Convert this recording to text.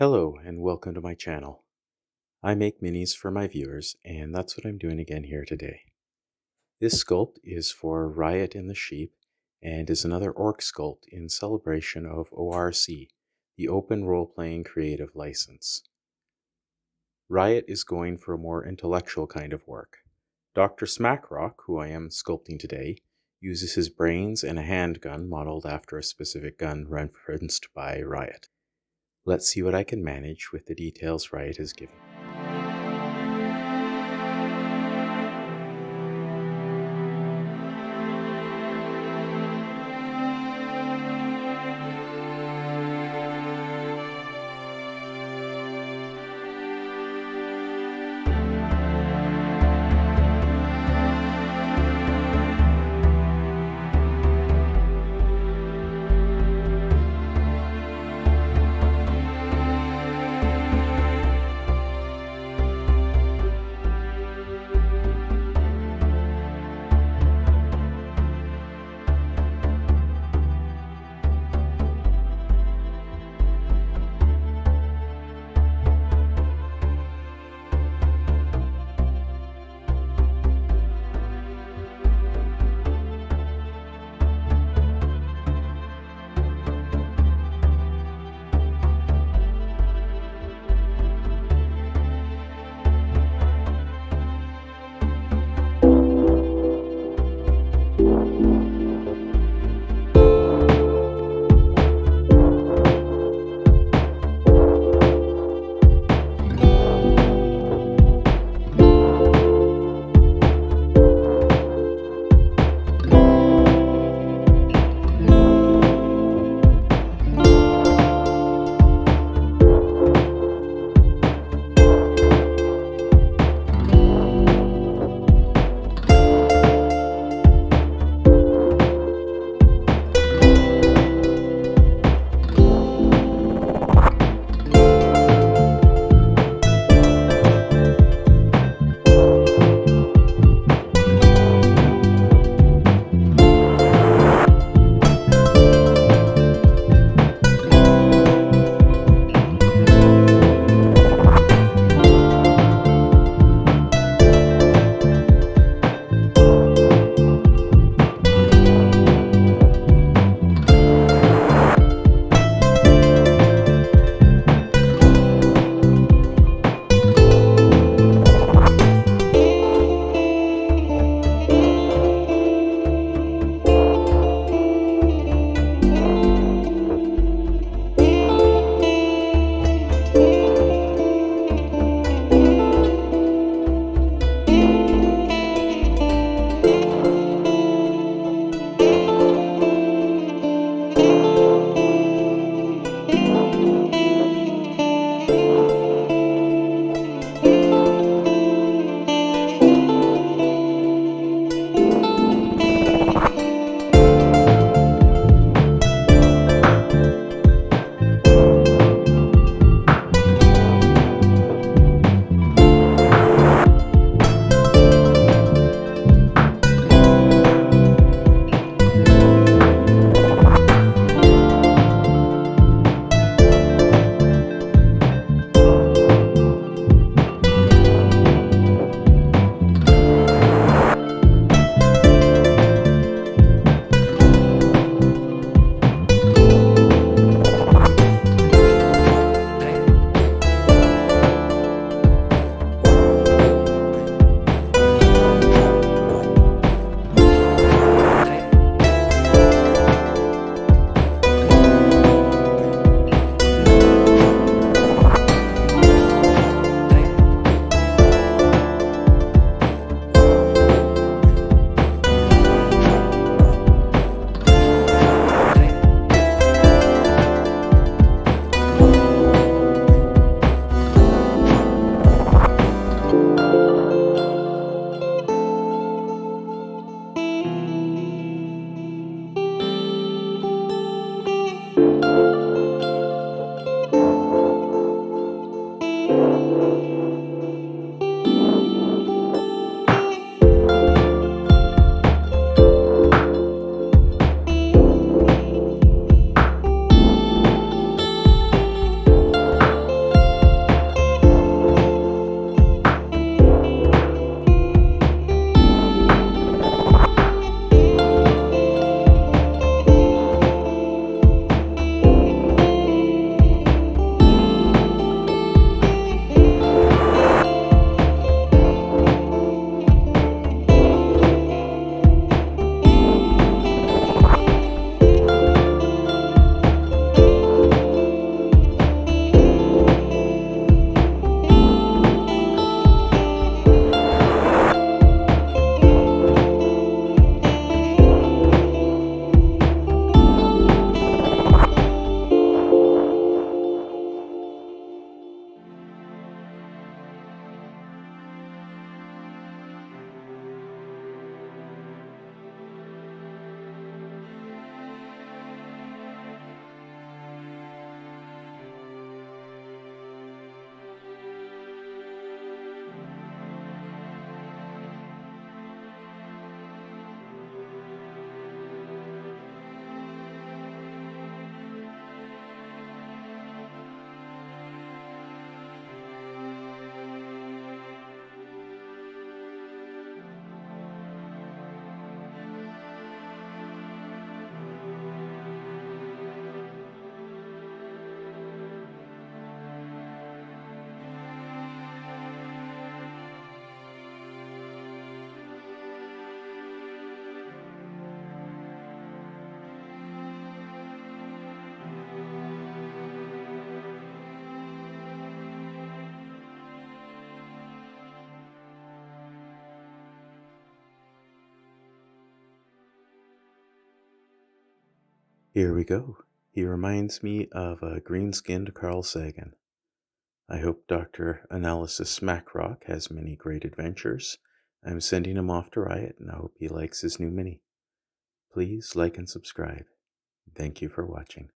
Hello and welcome to my channel. I make minis for my viewers, and that's what I'm doing again here today. This sculpt is for Riot and the Sheep and is another ORC sculpt in celebration of ORC, the Open Role-Playing Creative License. Riot is going for a more intellectual kind of work. Dr. Smakrock, who I am sculpting today, uses his brains and a handgun modeled after a specific gun referenced by Riot. Let's see what I can manage with the details Riot has given. Here we go. He reminds me of a green-skinned Carl Sagan. I hope Dr. Smakrock has many great adventures. I'm sending him off to Riot, and I hope he likes his new mini. Please like and subscribe. Thank you for watching.